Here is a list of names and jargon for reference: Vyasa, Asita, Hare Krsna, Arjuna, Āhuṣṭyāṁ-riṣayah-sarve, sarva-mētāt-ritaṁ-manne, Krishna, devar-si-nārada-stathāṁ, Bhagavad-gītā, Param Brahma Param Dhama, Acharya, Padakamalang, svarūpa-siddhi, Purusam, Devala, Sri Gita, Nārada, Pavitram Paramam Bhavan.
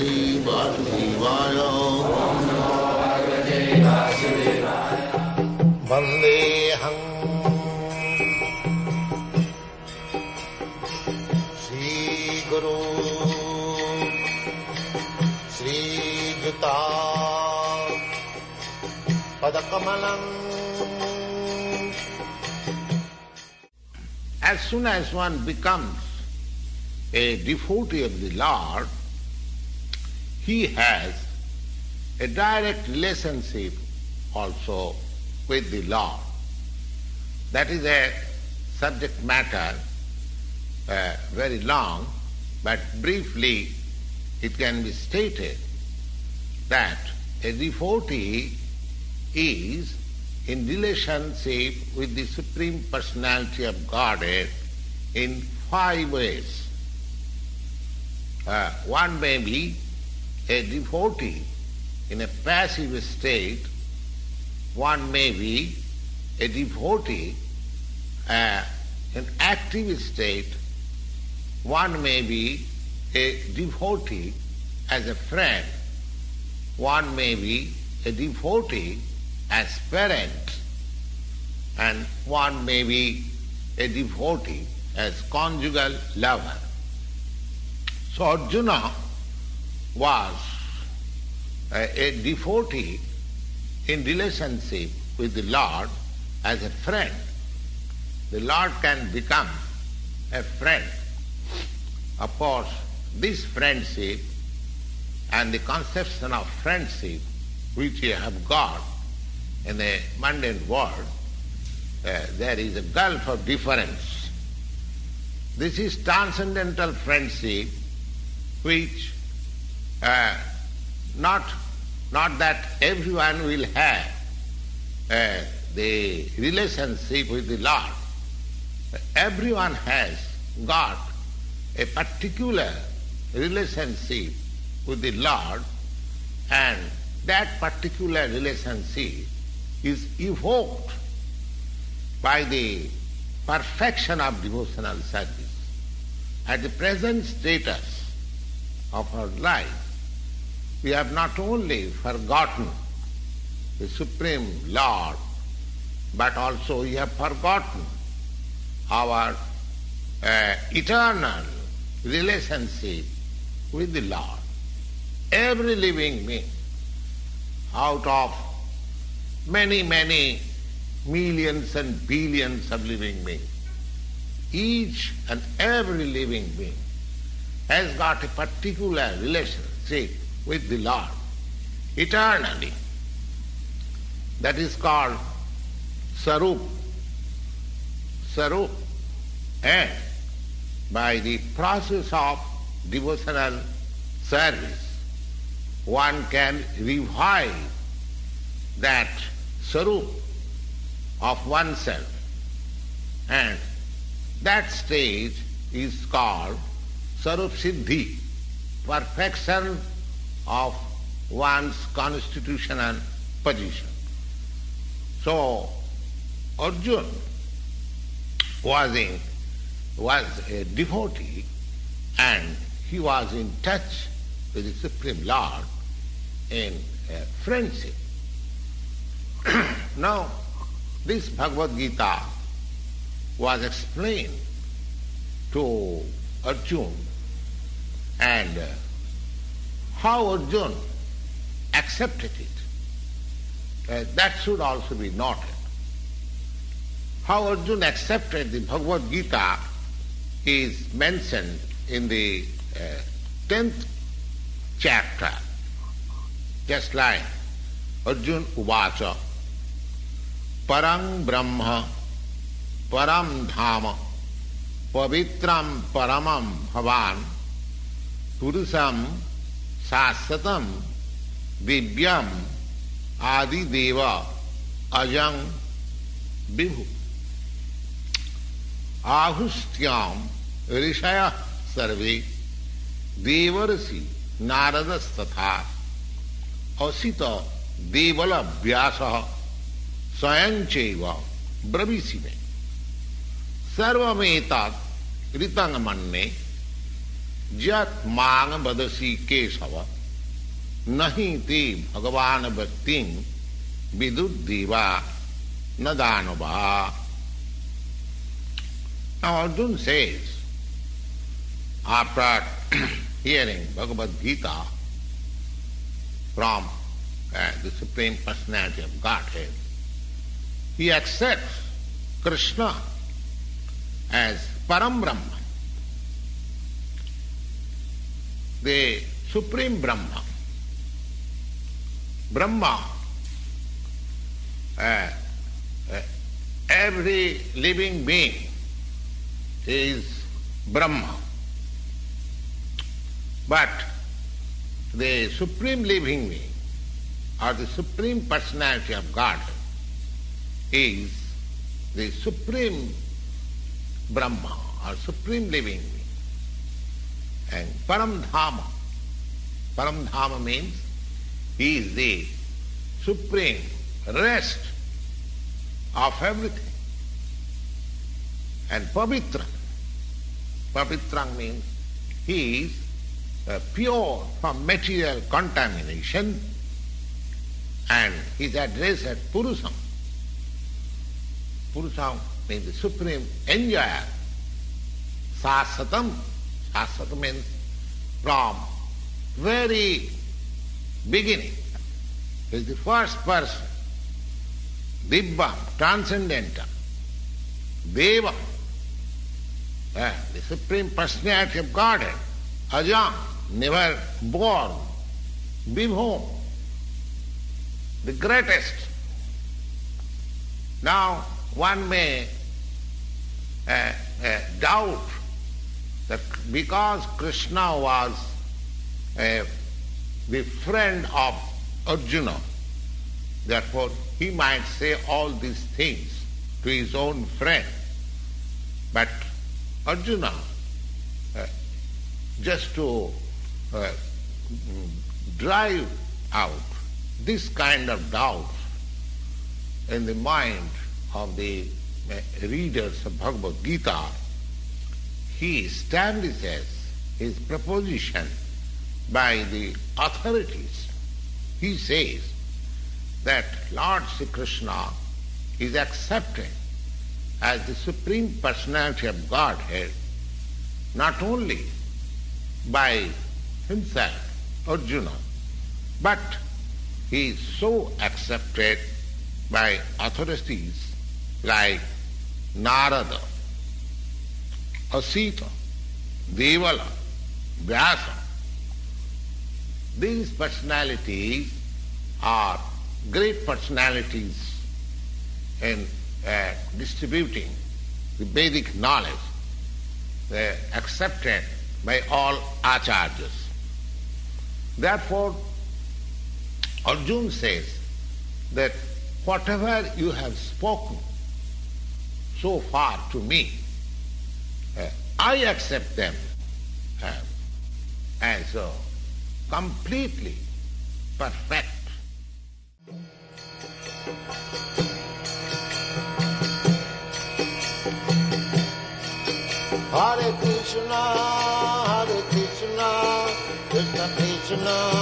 Bhagavate Vasudevaya. Om Namo Bhagavate Vasudevaya. Bandeham Sri Guru Sri Gita Padakamalang. As soon as one becomes a devotee of the Lord, he has a direct relationship also with the Lord. That is a subject matter very long, but briefly it can be stated that a devotee is in relationship with the Supreme Personality of Godhead in 5 ways. One may be a devotee in a passive state, one may be a devotee in active state, one may be a devotee as a friend, one may be a devotee as parent, and one may be a devotee as conjugal lover. So Arjuna was a devotee in relationship with the Lord as a friend. The Lord can become a friend. Of course, this friendship and the conception of friendship which you have got in the mundane world, there is a gulf of difference. This is transcendental friendship, which not that everyone will have the relationship with the Lord. Everyone has got a particular relationship with the Lord, and that particular relationship is evoked by the perfection of devotional service. At the present status of our life, we have not only forgotten the Supreme Lord, but also we have forgotten our eternal relationship with the Lord. Every living being, out of many millions and billions of living beings, each and every living being has got a particular relationship with the Lord eternally. That is called svarūpa-siddhi, and by the process of devotional service, one can revive that svarūpa of oneself, and that stage is called svarūpa-siddhi, perfection of one's constitutional position. So Arjuna was a devotee, and he was in touch with the Supreme Lord in friendship. Now, this Bhagavad-gītā was explained to Arjuna, and how Arjuna accepted it, that should also be noted. How Arjuna accepted the Bhagavad-gītā is mentioned in the 10th chapter, just like Arjuna uvaca, Param Brahma Param Dhama Pavitram Paramam Bhavan Purusam Sāsatam Divyam Adi Deva Ajam Bihu Āhuṣṭyāṁ-riṣayah-sarve devar-si-nārada-stathāṁ asita devalabhyāśah-swayaṁ-ceva-bravī-śi-ve sarva-mētāt-ritaṁ-manne Jat māṅ vadasi kesava nahi te bhagavāna bhaktiṁ viduddeva nadānava. Now Arjuna says, after hearing Bhagavad-gītā from the Supreme Personality of Godhead, he accepts Krishna as Param Brahma, the Supreme Brahma. Brahma, every living being is Brahma, but the Supreme Living Being or the Supreme Personality of God is the Supreme Brahma or Supreme Living Being. And Param Dhama. Param Dhama means he is the supreme rest of everything. And Pavitram. Pavitram means he is pure from material contamination, and his address at Purusam. Purusam means the supreme enjoyer. Sāsatam. Asita means from very beginning. He is the first person. Dibbam, transcendental. Deva, the Supreme Personality of Godhead. Ajam, never born. Vibhum, the greatest. Now one may doubt that because Krishna was the friend of Arjuna, therefore he might say all these things to his own friend. But Arjuna, just to drive out this kind of doubt in the mind of the readers of Bhagavad-gītā, he establishes his proposition by the authorities. He says that Lord Sri Krishna is accepted as the Supreme Personality of Godhead not only by himself, Arjuna, but he is so accepted by authorities like Nārada, Asita, Devala, Vyasa. These personalities are great personalities in distributing the Vedic knowledge. They are accepted by all Acharyas. Therefore, Arjuna says that whatever you have spoken so far to me, I accept them as completely perfect. Hare Krishna, Krishna, Krishna Krishna.